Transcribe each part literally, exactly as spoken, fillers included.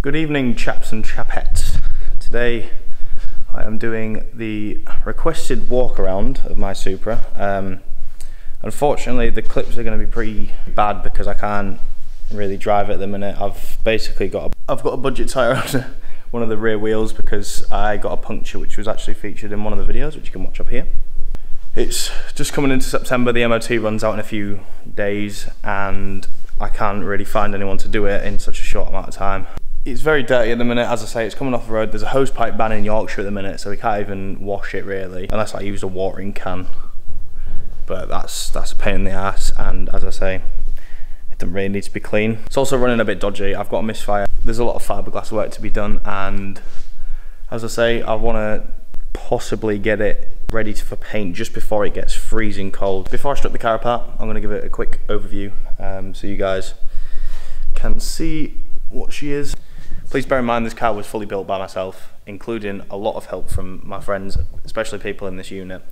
Good evening, chaps and chapettes. Today I am doing the requested walk around of my Supra. Um, unfortunately the clips are going to be pretty bad because I can't really drive it at the minute. I've basically got a, I've got a budget tire on one of the rear wheels because I got a puncture which was actually featured in one of the videos which you can watch up here. It's just coming into September, the M O T runs out in a few days and I can't really find anyone to do it in such a short amount of time. It's very dirty at the minute, as I say, it's coming off the road. There's a hose pipe ban in Yorkshire at the minute, so we can't even wash it really, unless I use a watering can. But that's that's a pain in the ass, and as I say, it doesn't really need to be clean. It's also running a bit dodgy, I've got a misfire. There's a lot of fiberglass work to be done, and as I say, I want to possibly get it ready for paint just before it gets freezing cold. Before I strip the car apart, I'm going to give it a quick overview um, so you guys can see what she is. Please bear in mind this car was fully built by myself, including a lot of help from my friends, especially people in this unit.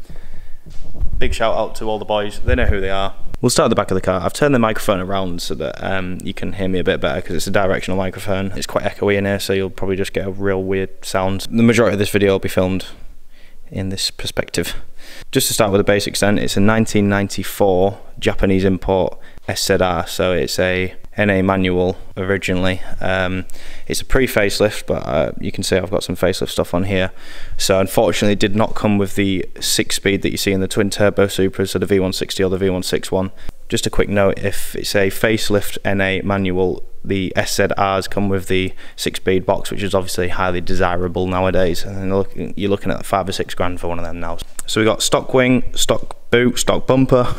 Big shout out to all the boys, they know who they are. We'll start at the back of the car. I've turned the microphone around so that um, you can hear me a bit better because it's a directional microphone. It's quite echoey in here, so you'll probably just get a real weird sound. The majority of this video will be filmed in this perspective. Just to start with the basics then, it's a nineteen ninety-four Japanese import S Z R, so it's a N A manual originally. Um, it's a pre-facelift, but uh, you can see I've got some facelift stuff on here. So unfortunately it did not come with the six speed that you see in the twin turbo Supras, so the V one sixty or the V one sixty-one. Just a quick note, if it's a facelift N A manual, the S Z Rs come with the six speed box, which is obviously highly desirable nowadays, and you're looking at five or six grand for one of them now. So we got stock wing, stock boot, stock bumper,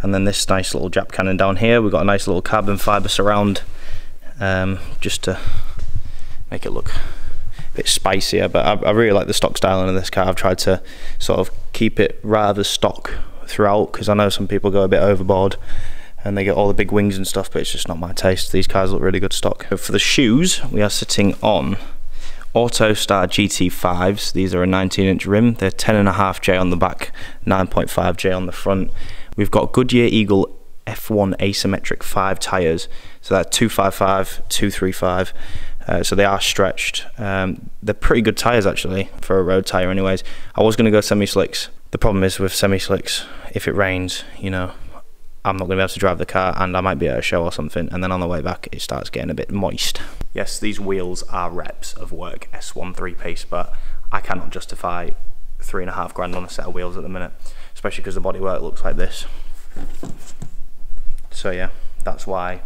and then this nice little Jap cannon down here. We've got a nice little carbon fibre surround um, just to make it look a bit spicier, but I, I really like the stock styling of this car. I've tried to sort of keep it rather stock throughout because I know some people go a bit overboard and they get all the big wings and stuff, but it's just not my taste. These cars look really good stock. For the shoes, we are sitting on Autostar G T fives. These are a nineteen inch rim, they're ten point five J on the back, nine point five J on the front. We've got Goodyear Eagle F one asymmetric five tyres, so that's two fifty-five, two thirty-five, uh, so they are stretched. Um, they're pretty good tyres actually, for a road tyre anyways. I was going to go semi-slicks. The problem is with semi-slicks, if it rains, you know, I'm not going to be able to drive the car and I might be at a show or something, and then on the way back it starts getting a bit moist. Yes, these wheels are reps of work S thirteen piece, but I cannot justify three and a half grand on a set of wheels at the minute, especially because the bodywork looks like this. So yeah, that's why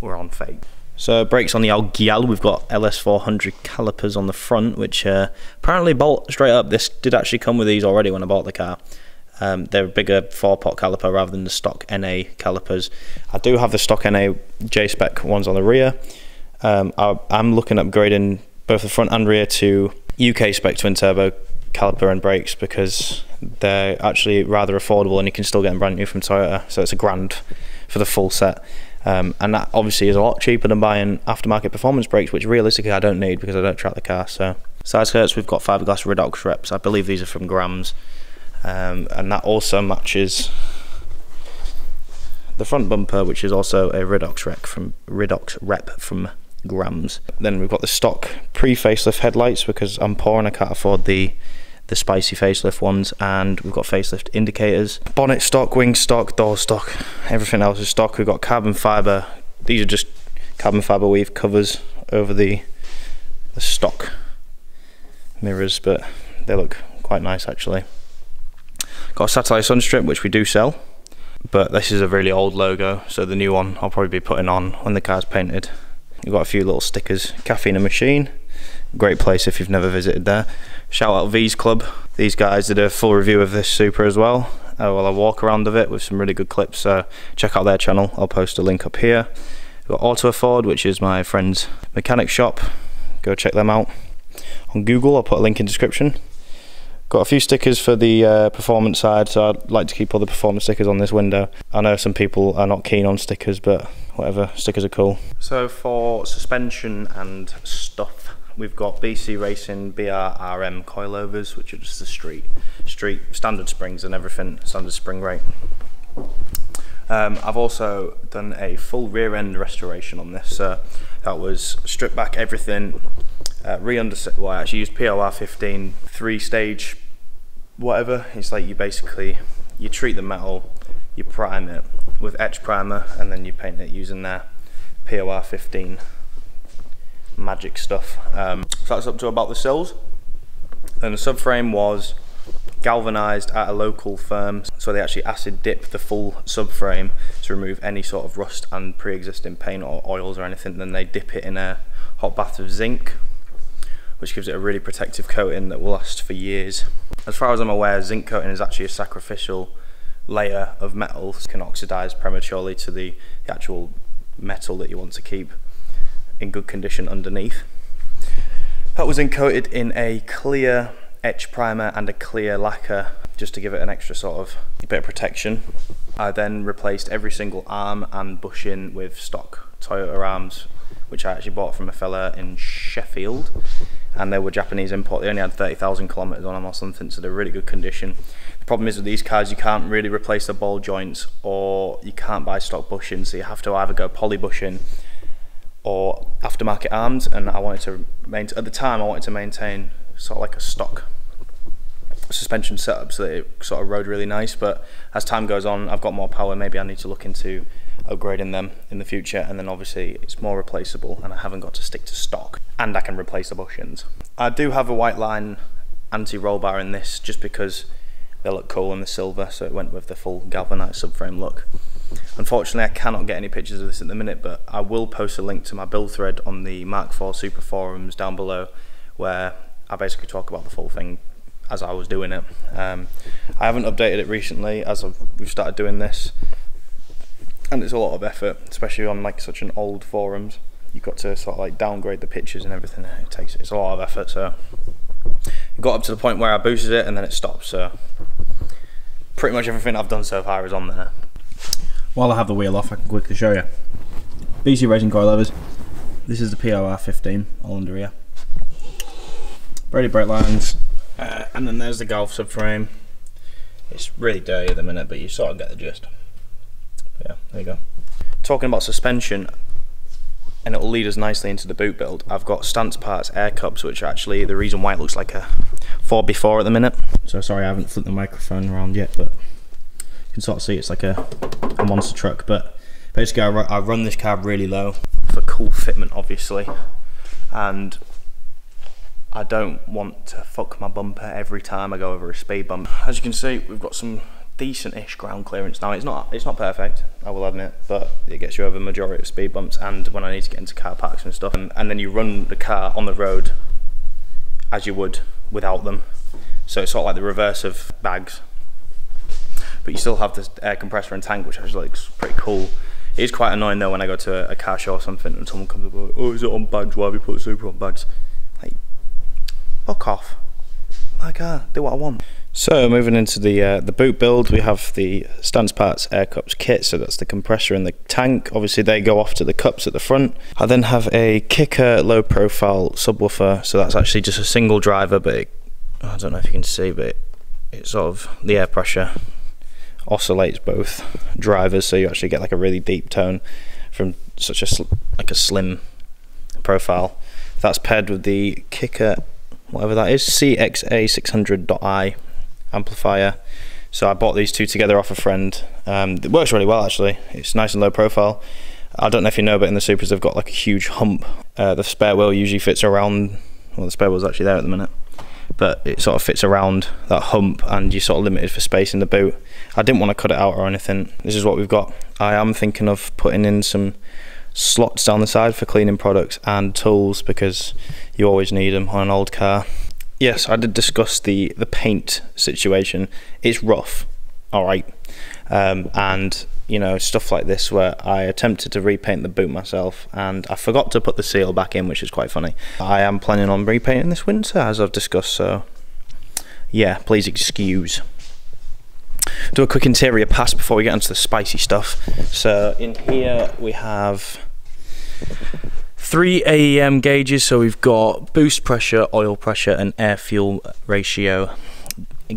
we're on fake. So brakes on the Algial, we've got L S four hundred calipers on the front, which uh, apparently bolt straight up. This did actually come with these already when I bought the car. Um, they're a bigger four-pot caliper rather than the stock N A calipers. I do have the stock N A J-spec ones on the rear. Um, I, I'm looking at upgrading both the front and rear to U K-spec twin-turbo caliper and brakes because they're actually rather affordable and you can still get them brand new from Toyota. So it's a grand for the full set. Um, and that obviously is a lot cheaper than buying aftermarket performance brakes, which realistically I don't need because I don't track the car. So side skirts, we've got fiberglass Ridox reps. I believe these are from Grams. Um, and that also matches the front bumper, which is also a Ridox rep from Ridox rep from Grams. Then we've got the stock pre-facelift headlights because I'm poor and I can't afford the the spicy facelift ones, and we've got facelift indicators. Bonnet stock, wing stock, door stock, everything else is stock. We've got carbon fibre. These are just carbon fibre weave covers over the the stock mirrors, but they look quite nice actually. Got a satellite sunstrip which we do sell, but this is a really old logo, so the new one I'll probably be putting on when the car's painted. We've got a few little stickers. Caffeine and Machine, great place if you've never visited there. Shout out V's Club, these guys did a full review of this Supra as well, uh, well a walk around of it with some really good clips, so check out their channel, I'll post a link up here. We've got Auto Afford, which is my friend's mechanic shop, go check them out on Google, I'll put a link in description. Got a few stickers for the uh, performance side, so I'd like to keep all the performance stickers on this window. I know some people are not keen on stickers, but whatever, stickers are cool. So for suspension and stuff, we've got B C Racing B R R M coilovers, which are just the street, street standard springs and everything, standard spring rate. Um, I've also done a full rear end restoration on this. Uh, that was stripped back everything, uh, re-underset. Well, I actually used P O R fifteen three-stage, whatever. It's like you basically you treat the metal, you prime it with etch primer, and then you paint it using their P O R fifteen magic stuff. Um, so that's up to about the sills. And the subframe was galvanized at a local firm, so they actually acid dip the full subframe to remove any sort of rust and pre-existing paint or oils or anything. Then they dip it in a hot bath of zinc, which gives it a really protective coating that will last for years. As far as I'm aware, zinc coating is actually a sacrificial layer of metal. It can oxidize prematurely to the, the actual metal that you want to keep in good condition underneath. That was coated in a clear etch primer and a clear lacquer just to give it an extra sort of bit of protection. I then replaced every single arm and bushing with stock Toyota arms, which I actually bought from a fella in Sheffield, and they were Japanese import. They only had thirty thousand kilometers on them or something, so they're really good condition. The problem is with these cars, you can't really replace the ball joints, or you can't buy stock bushing, so you have to either go poly bushing or aftermarket arms. And I wanted to maintain, at the time I wanted to maintain sort of like a stock suspension setup so that it sort of rode really nice. But as time goes on, I've got more power, maybe I need to look into upgrading them in the future, and then obviously it's more replaceable and I haven't got to stick to stock, and I can replace the bushings. I do have a White Line anti-roll bar in this just because they look cool in the silver, so it went with the full galvanized subframe look. Unfortunately, I cannot get any pictures of this at the minute, but I will post a link to my build thread on the Mark four Super forums down below, where I basically talk about the full thing as I was doing it. Um, I haven't updated it recently as I've, we've started doing this, and it's a lot of effort, especially on like such an old forums. You've got to sort of like downgrade the pictures and everything. It takes it's a lot of effort. So it got up to the point where I boosted it and then it stopped. So pretty much everything I've done so far is on there. While I have the wheel off, I can quickly show you. B C Racing coilovers. This is the P O R fifteen, all under here. Braided brake lines. Uh, and then there's the Golf subframe. It's really dirty at the minute, but you sort of get the gist. But yeah, there you go. Talking about suspension, and it'll lead us nicely into the boot build. I've got Stance Parts air cups, which are actually the reason why it looks like a four by four at the minute. So sorry I haven't flipped the microphone around yet, but you can sort of see it's like a, a monster truck. But basically I, ru I run this car really low for cool fitment, obviously, and I don't want to fuck my bumper every time I go over a speed bump. As you can see, we've got some decent-ish ground clearance now. It's not it's not perfect, I will admit, but it gets you over the majority of speed bumps and when I need to get into car parks and stuff. And, and then you run the car on the road as you would without them. So it's sort of like the reverse of bags. But you still have this air compressor and tank, which actually looks pretty cool. It is quite annoying though when I go to a, a car show or something and someone comes up and goes, "Oh, is it on bags? Why have you put Supra on bags?" Like, fuck off. My car, do what I want. So moving into the uh, the boot build, we have the Stance Parts air cups kit. So that's the compressor and the tank. Obviously they go off to the cups at the front. I then have a Kicker low profile subwoofer. So that's actually just a single driver, but it, I don't know if you can see, but it, it's sort of the air pressure oscillates both drivers, so you actually get like a really deep tone from such a sl like a slim profile. That's paired with the Kicker, whatever that is, C X A six hundred dot I amplifier. So I bought these two together off a friend. Um, it works really well actually. It's nice and low profile. I don't know if you know, but in the Supras they've got like a huge hump. Uh, the spare wheel usually fits around, well the spare wheel's actually there at the minute, but it sort of fits around that hump and you're sort of limited for space in the boot. I didn't want to cut it out or anything. This is what we've got. I am thinking of putting in some slots down the side for cleaning products and tools because you always need them on an old car. Yes, I did discuss the, the paint situation. It's rough, all right. Um, and you know, stuff like this where I attempted to repaint the boot myself and I forgot to put the seal back in, which is quite funny. I am planning on repainting this winter as I've discussed, so yeah, please excuse. Do a quick interior pass before we get onto the spicy stuff. So in here we have three A E M gauges, so we've got boost pressure, oil pressure and air fuel ratio.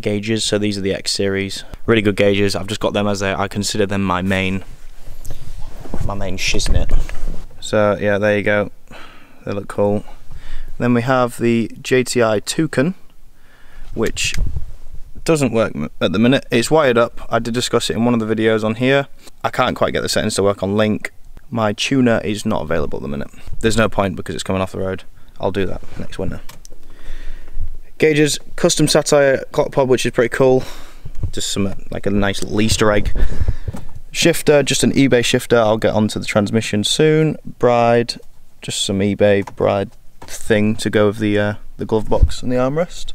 gauges. So these are the X series, really good gauges. I've just got them as they, I consider them my main my main shiznit. So yeah, there you go, they look cool. Then we have the J T I Toucan, which doesn't work at the minute. It's wired up. I did discuss it in one of the videos on here. I can't quite get the settings to work on Link. My tuner is not available at the minute. There's no point because it's coming off the road. I'll do that next winter. Gauges, custom SATTIRE clock pod, which is pretty cool. Just some, like a nice little Easter egg. Shifter, just an eBay shifter. I'll get onto the transmission soon. Bride, just some eBay Bride thing to go with the uh, the glove box and the armrest.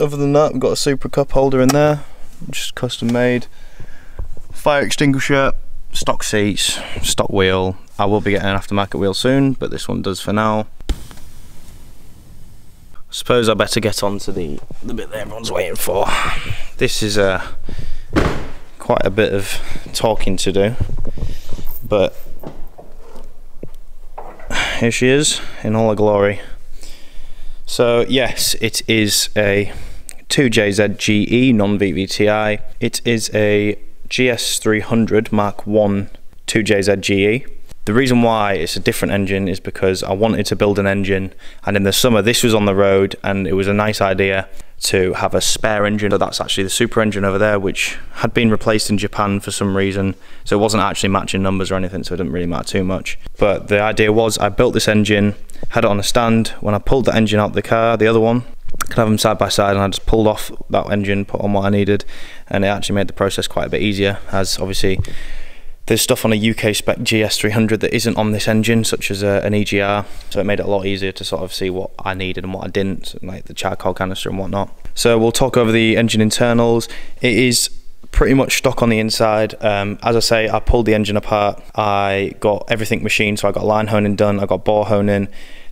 Other than that, we've got a Supra cup holder in there, just custom made. Fire extinguisher, stock seats, stock wheel. I will be getting an aftermarket wheel soon, but this one does for now. I suppose I better get on to the, the bit that everyone's waiting for. This is a uh, quite a bit of talking to do, but here she is in all her glory. So yes, it is a two J Z G E non-V V T I. It is a G S three hundred Mark one two J Z G E. The reason why it's a different engine is because I wanted to build an engine, and in the summer this was on the road, and it was a nice idea to have a spare engine. So that's actually the Supra engine over there, which had been replaced in Japan for some reason, so it wasn't actually matching numbers or anything, so it didn't really matter too much. But the idea was I built this engine, had it on a stand. When I pulled the engine out of the car, the other one, I could have them side by side, and I just pulled off that engine, put on what I needed, and it actually made the process quite a bit easier, as obviously there's stuff on a U K spec G S three hundred that isn't on this engine, such as a, an E G R, so it made it a lot easier to sort of see what I needed and what I didn't, like the charcoal canister and whatnot. So we'll talk over the engine internals. It is pretty much stock on the inside. Um, as I say, I pulled the engine apart, I got everything machined, so I got line honing done, I got bore honing.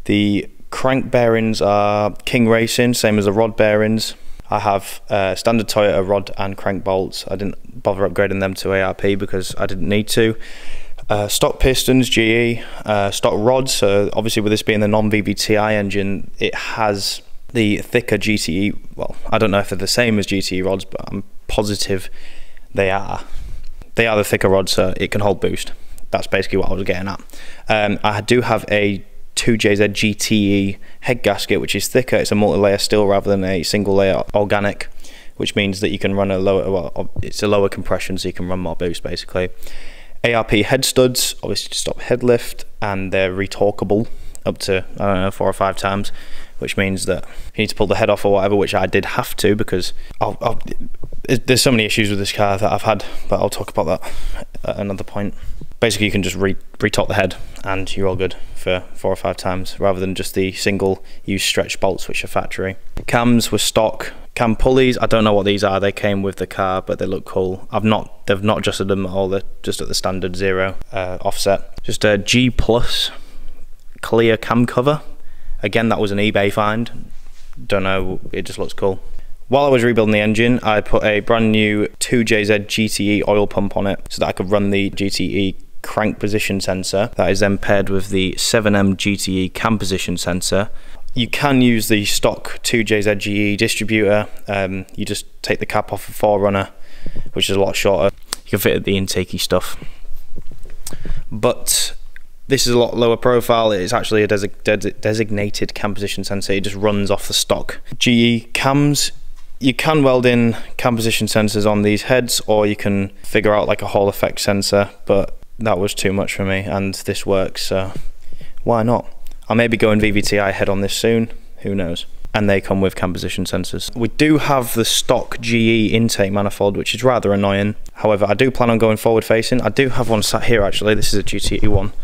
The crank bearings are King Racing, same as the rod bearings. I have uh, standard Toyota rod and crank bolts. I didn't bother upgrading them to A R P because I didn't need to. Uh, stock pistons, G E, uh, stock rods. So obviously with this being the non-V V T I engine, it has the thicker G T E. Well, I don't know if they're the same as G T E rods, but I'm positive they are. They are the thicker rods, so it can hold boost. That's basically what I was getting at. Um, I do have a two J Z G T E head gasket, which is thicker. It's a multi-layer steel rather than a single layer organic, which means that you can run a lower, well, it's a lower compression, so you can run more boost basically. A R P head studs, obviously to stop head lift, and they're retorquable up to, I don't know, four or five times, which means that if you need to pull the head off or whatever, which I did have to because I'll, I'll, there's so many issues with this car that I've had, but I'll talk about that at another point. Basically, you can just re retop the head and you're all good for four or five times, rather than just the single use stretch bolts which are factory. Cams were stock. Cam pulleys, I don't know what these are. They came with the car, but they look cool. I've not, they've not adjusted them at all. They're just at the standard zero uh, offset. Just a G plus clear cam cover. Again, that was an eBay find. Don't know, it just looks cool. While I was rebuilding the engine, I put a brand new two J Z G T E oil pump on it so that I could run the G T E crank position sensor. That is then paired with the seven M G T E cam position sensor. You can use the stock two J Z G E distributor. Um, you just take the cap off a four runner, which is a lot shorter. You can fit the intakey stuff. But this is a lot lower profile. It's actually a desi de designated cam position sensor. It just runs off the stock G E cams. You can weld in cam position sensors on these heads, or you can figure out like a Hall effect sensor, but that was too much for me, and this works, so why not? I may be going V V T I head on this soon, who knows? And they come with cam position sensors. We do have the stock G E intake manifold, which is rather annoying. However, I do plan on going forward facing. I do have one sat here actually, this is a G T E one.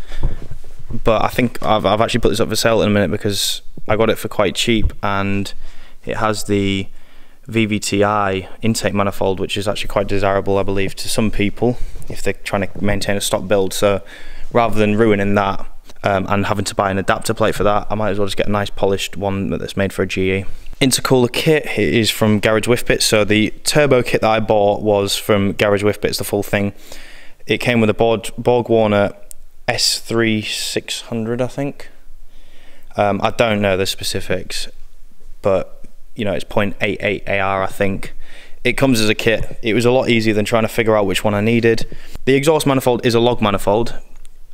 But I think I've, I've actually put this up for sale in a minute because I got it for quite cheap, and it has the V V T I intake manifold, which is actually quite desirable, I believe, to some people if they're trying to maintain a stock build. So rather than ruining that um, and having to buy an adapter plate for that, I might as well just get a nice polished one that's made for a G E. Intercooler kit, it is from Garage Whiffbits. So the turbo kit that I bought was from Garage Whiffbits, the full thing. It came with a Borg, Borg Warner S three six hundred, I think. Um, I don't know the specifics, but you know, it's point eight eight A R, I think. it comes as a kit. It was a lot easier than trying to figure out which one I needed. The exhaust manifold is a log manifold,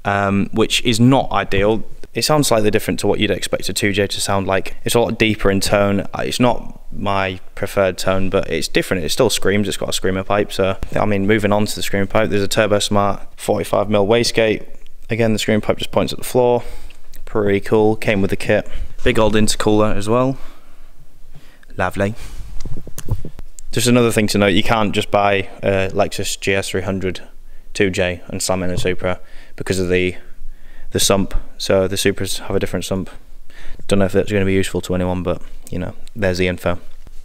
um, which is not ideal. It sounds slightly different to what you'd expect a two J to sound like. It's a lot deeper in tone. It's not my preferred tone, but it's different. It still screams. It's got a screamer pipe. So, I mean, moving on to the screamer pipe, there's a Turbo Smart forty-five mil wastegate. Again, the screamer pipe just points at the floor. Pretty cool. Came with the kit. Big old intercooler as well. Lovely. Just another thing to note, you can't just buy a Lexus G S three hundred two J and slam in a Supra because of the the sump. So the Supras have a different sump. Don't know if that's going to be useful to anyone, but you know, there's the info.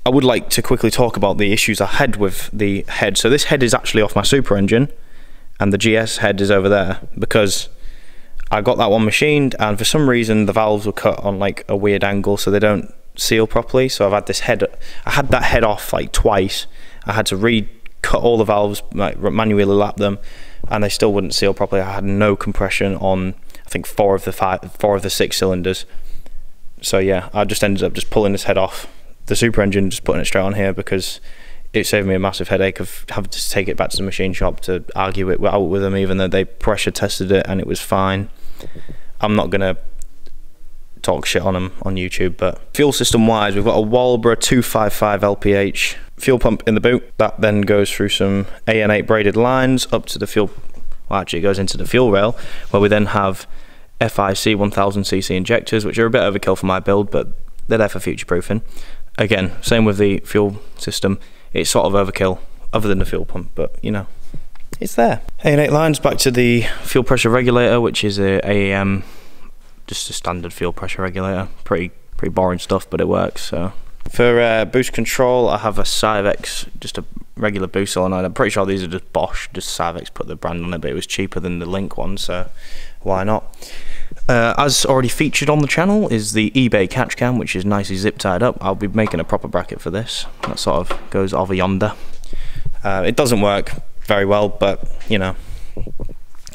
I would like to quickly talk about the issues I had with the head. So this head is actually off my Supra engine and the G S head is over there because I got that one machined and for some reason the valves were cut on like a weird angle so they don't seal properly. So I've had this head, I had that head off like twice. I had to recut all the valves, like manually lap them, and they still wouldn't seal properly. I had no compression on I think four of the five, four of the six cylinders. So yeah, I just ended up just pulling this head off the Supra engine, just putting it straight on here because it saved me a massive headache of having to take it back to the machine shop to argue it out with them, even though they pressure tested it and it was fine. I'm not gonna talk shit on them on YouTube, but fuel system wise, we've got a Walbra two fifty-five L P H fuel pump in the boot. That then goes through some A N eight braided lines up to the fuel, well actually it goes into the fuel rail, where we then have F I C one thousand C C injectors, which are a bit overkill for my build, but they're there for future proofing. Again, same with the fuel system. It's sort of overkill other than the fuel pump, but you know, it's there. A N eight lines back to the fuel pressure regulator, which is a, a um, just a standard fuel pressure regulator. Pretty pretty boring stuff, but it works. So for uh, boost control, I have a Cyvex, just a regular boost solenoid. I'm pretty sure these are just Bosch, just Cyvex put the brand on it, but it was cheaper than the Link one, so why not? Uh, as already featured on the channel is the eBay catch cam, which is nicely zip tied up. I'll be making a proper bracket for this. That sort of goes over yonder. Uh, it doesn't work very well, but you know,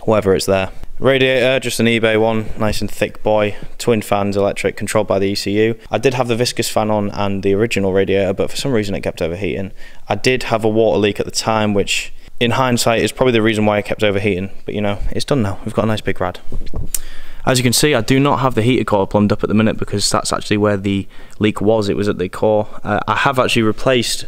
whatever, it's there. Radiator, just an eBay one, nice and thick boy. Twin fans, electric, controlled by the E C U. I did have the viscous fan on and the original radiator, but for some reason it kept overheating. I did have a water leak at the time, which in hindsight is probably the reason why it kept overheating, but you know, it's done now. We've got a nice big rad. As you can see, I do not have the heater core plumbed up at the minute because that's actually where the leak was. It was at the core. Uh, I have actually replaced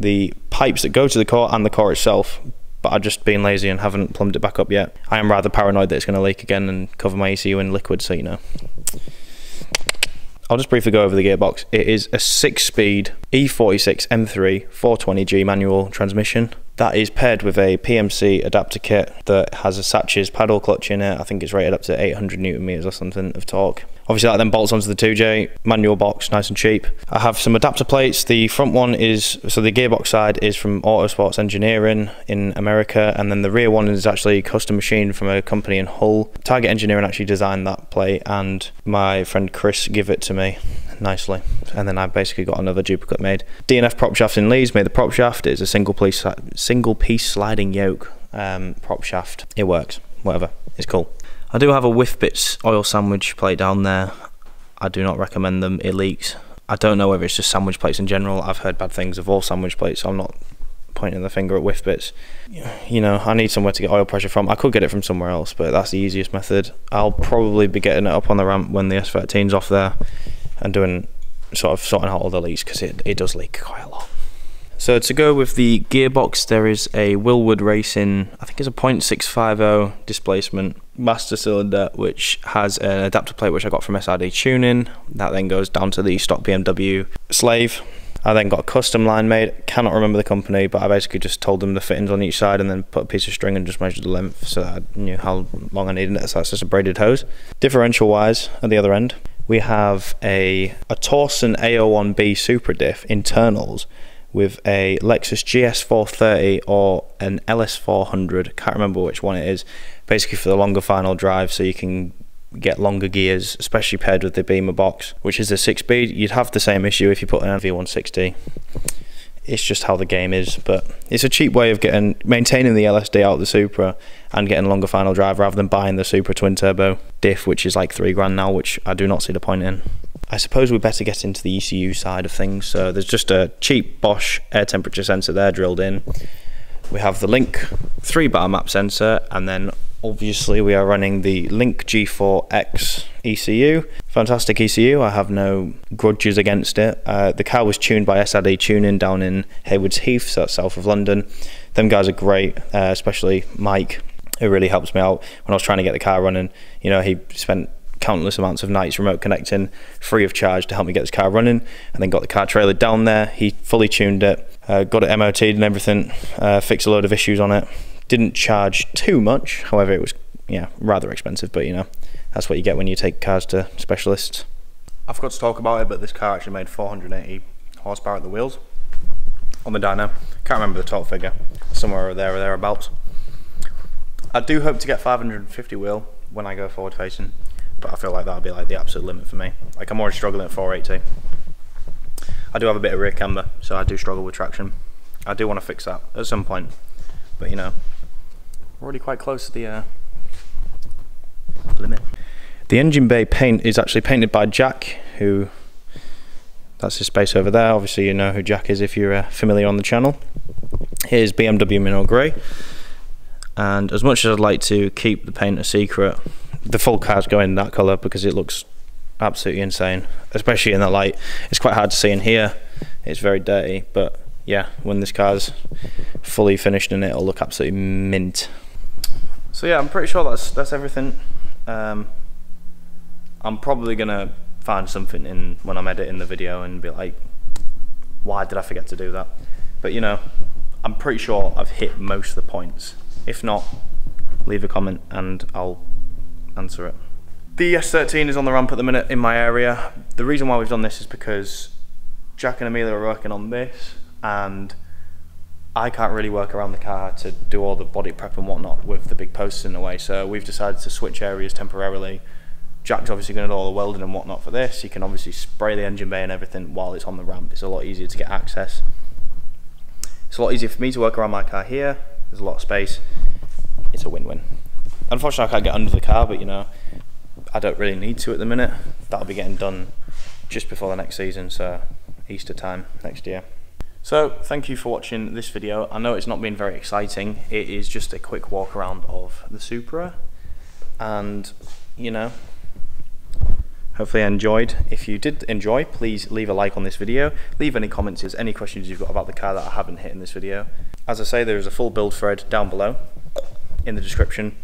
the pipes that go to the core and the core itself, but I've just been lazy and haven't plumbed it back up yet. I am rather paranoid that it's going to leak again and cover my E C U in liquid, so you know. I'll just briefly go over the gearbox. It is a six-speed E forty-six M three four twenty G manual transmission. That is paired with a P M C adapter kit that has a Satch's paddle clutch in it. I think it's rated up to eight hundred newton meters or something of torque. Obviously that then bolts onto the two J, manual box, nice and cheap. I have some adapter plates. The front one is, so the gearbox side is from Autosports Engineering in America, and then the rear one is actually custom machined from a company in Hull. Target Engineering actually designed that plate and my friend Chris gave it to me nicely, and then I basically got another duplicate made. D N F prop shaft in Leeds made the prop shaft. It's a single piece, single piece sliding yoke um, prop shaft. It works, whatever, it's cool. I do have a Whiffbits oil sandwich plate down there. I do not recommend them, it leaks. I don't know whether it's just sandwich plates in general. I've heard bad things of all sandwich plates, so I'm not pointing the finger at Whiffbits. You know, I need somewhere to get oil pressure from. I could get it from somewhere else, but that's the easiest method. I'll probably be getting it up on the ramp when the S thirteen's off there and doing sort of sorting out all the leaks, because it, it does leak quite a lot. So to go with the gearbox, there is a Wilwood Racing, I think it's a point six five zero displacement master cylinder, which has an adapter plate which I got from S R D Tuning. That then goes down to the stock B M W slave. I then got a custom line made, cannot remember the company, but I basically just told them the fittings on each side and then put a piece of string and just measured the length so that I knew how long I needed it, so that's just a braided hose. Differential wise, at the other end, we have a, a Torsen A zero one B Supra diff internals with a Lexus G S four thirty or an L S four hundred, can't remember which one it is, basically for the longer final drive so you can get longer gears, especially paired with the Beamer box, which is a six-speed. You'd have the same issue if you put in a V one sixty. It's just how the game is, but it's a cheap way of getting maintaining the L S D out of the Supra and getting longer final drive rather than buying the Supra twin turbo diff, which is like three grand now, which I do not see the point in. I suppose we better get into the E C U side of things. So there's just a cheap Bosch air temperature sensor there drilled in. We have the Link three bar map sensor, and then obviously we are running the Link G four X E C U. Fantastic E C U, I have no grudges against it. Uh, the car was tuned by S R D Tuning down in Haywards Heath, so that's south of London. Them guys are great, uh, especially Mike, who really helps me out when I was trying to get the car running. You know, he spent countless amounts of nights remote connecting free of charge to help me get this car running, and then got the car trailer down there. He fully tuned it, uh, got it M O T'd and everything, uh, fixed a load of issues on it. Didn't charge too much, however it was, yeah, rather expensive, but you know, that's what you get when you take cars to specialists. I forgot to talk about it, but this car actually made four hundred eighty horsepower at the wheels on the dyno. Can't remember the top figure, somewhere there or thereabouts. I do hope to get five hundred fifty wheel when I go forward facing, but I feel like that'll be like the absolute limit for me. Like, I'm already struggling at four eighty. I do have a bit of rear camber, so I do struggle with traction. I do want to fix that at some point, but you know, already quite close to the uh, limit. The engine bay paint is actually painted by Jack, who, that's his space over there. Obviously you know who Jack is if you're uh, familiar on the channel. Here's B M W Mineral Grey, and as much as I'd like to keep the paint a secret, the full car's going in that colour because it looks absolutely insane, especially in that light. It's quite hard to see in here, it's very dirty, but yeah, when this car's fully finished in it, it'll look absolutely mint. So yeah, I'm pretty sure that's that's everything. Um, I'm probably gonna find something in when I'm editing the video and be like, why did I forget to do that? But you know, I'm pretty sure I've hit most of the points. If not, leave a comment and I'll answer it. The S thirteen is on the ramp at the minute in my area. The reason why we've done this is because Jack and Amelia are working on this, and I can't really work around the car to do all the body prep and whatnot with the big posts in the way, so we've decided to switch areas temporarily. Jack's obviously going to do all the welding and whatnot for this. You can obviously spray the engine bay and everything while it's on the ramp. It's a lot easier to get access. It's a lot easier for me to work around my car here. There's a lot of space. It's a win-win. Unfortunately, I can't get under the car, but you know, I don't really need to at the minute. That'll be getting done just before the next season, so Easter time next year. So thank you for watching this video. I know it's not been very exciting. It is just a quick walk around of the Supra, and you know, hopefully you enjoyed. If you did enjoy, please leave a like on this video. Leave any comments, any questions you've got about the car that I haven't hit in this video. As I say, there is a full build thread down below in the description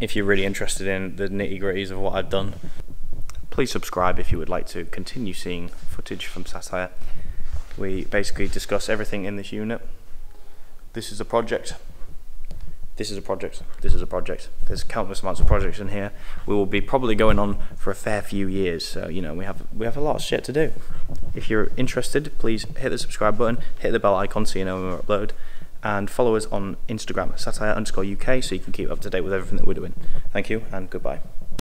if you're really interested in the nitty-gritties of what I've done. Please subscribe if you would like to continue seeing footage from SATTIRE. We basically discuss everything in this unit. This is a project. This is a project. This is a project. There's countless amounts of projects in here. We will be probably going on for a fair few years, so you know, we have we have a lot of shit to do. If you're interested, please hit the subscribe button, hit the bell icon so you know when we upload, and follow us on Instagram, satire underscore U K, so you can keep up to date with everything that we're doing. Thank you and goodbye.